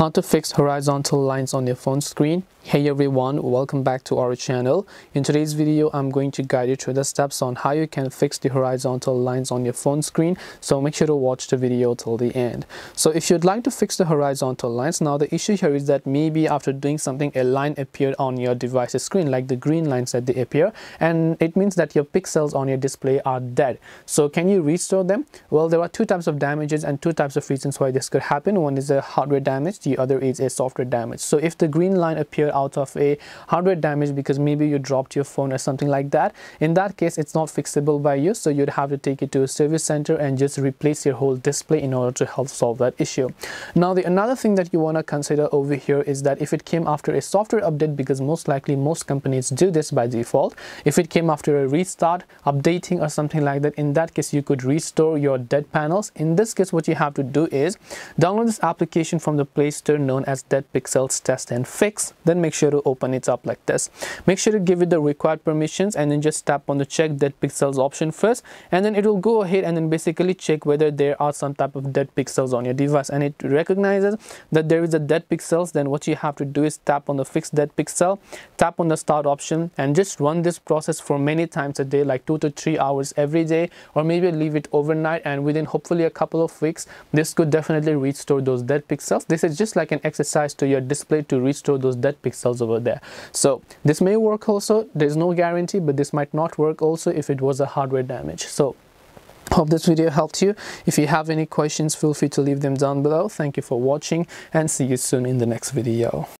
How to fix horizontal lines on your phone screen. Hey everyone, welcome back to our channel. In today's video, I'm going to guide you through the steps on how you can fix the horizontal lines on your phone screen. So make sure to watch the video till the end. So if you'd like to fix the horizontal lines, now the issue here is that maybe after doing something, a line appeared on your device's screen, like the green lines that they appear, and it means that your pixels on your display are dead. So can you restore them? Well, there are two types of damages and two types of reasons why this could happen. One is a hardware damage. The other is a software damage. So if the green line appeared out of a hardware damage because maybe you dropped your phone or something like that, in that case it's not fixable by you, so you'd have to take it to a service center and just replace your whole display in order to help solve that issue. Now another thing that you want to consider over here is that if it came after a software update, because most likely most companies do this by default, if it came after a restart, updating or something like that, in that case you could restore your dead panels. In this case, what you have to do is download this application from the Play Store known as Dead Pixels Test and Fix. Then make sure to open it up like this. Make sure to give it the required permissions and then just tap on the check dead pixels option first, and then it will go ahead and then basically check whether there are some type of dead pixels on your device, and it recognizes that there is a dead pixels. Then what you have to do is tap on the fix dead pixel, tap on the start option, and just run this process for many times a day, like 2 to 3 hours every day, or maybe leave it overnight, and within hopefully a couple of weeks this could definitely restore those dead pixels. This is just like an exercise to your display to restore those dead pixels over there. So this may work also, there's no guarantee, but this might not work also if it was a hardware damage. So hope this video helped you. If you have any questions, feel free to leave them down below. Thank you for watching and see you soon in the next video.